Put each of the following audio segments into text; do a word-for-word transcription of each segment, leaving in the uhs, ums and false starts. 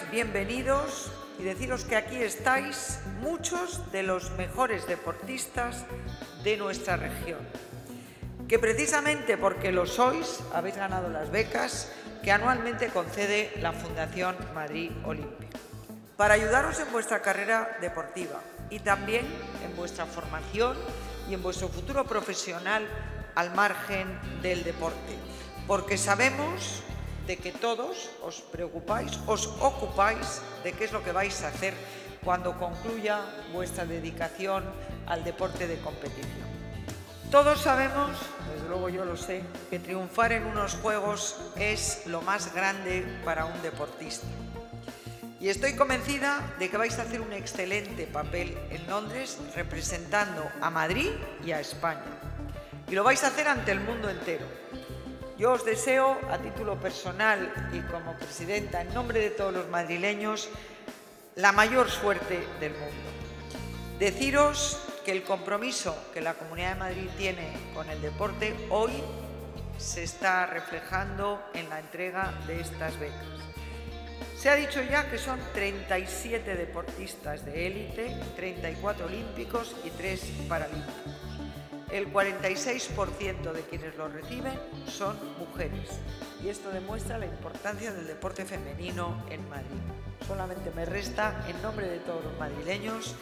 seáis bienvenidos y deciros que aquí estáis muchos de los mejores deportistas de nuestra región, que precisamente porque lo sois habéis ganado las becas que anualmente concede la Fundación Madrid Olímpico, para ayudaros en vuestra carrera deportiva y también en vuestra formación y en vuestro futuro profesional al margen del deporte, porque sabemos de que todos os preocupáis, os ocupáis de qué es lo que vais a hacer cuando concluya vuestra dedicación al deporte de competición. Todos sabemos, desde luego yo lo sé, que triunfar en unos Juegos es lo más grande para un deportista. Y estoy convencida de que vais a hacer un excelente papel en Londres representando a Madrid y a España. Y lo vais a hacer ante el mundo entero. Yo os deseo, a título personal y como presidenta, en nombre de todos los madrileños, la mayor suerte del mundo. Deciros que el compromiso que la Comunidad de Madrid tiene con el deporte hoy se está reflejando en la entrega de estas becas. Se ha dicho ya que son treinta y siete deportistas de élite, treinta y cuatro olímpicos y tres paralímpicos. El cuarenta y seis por ciento de quienes lo reciben son mujeres y esto demuestra la importancia del deporte femenino en Madrid. Solamente me resta, en nombre de todos los madrileños,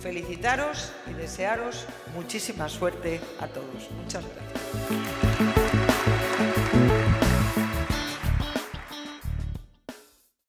felicitaros y desearos muchísima suerte a todos. Muchas gracias.